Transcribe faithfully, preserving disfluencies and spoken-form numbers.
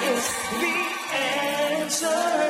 It's the answer.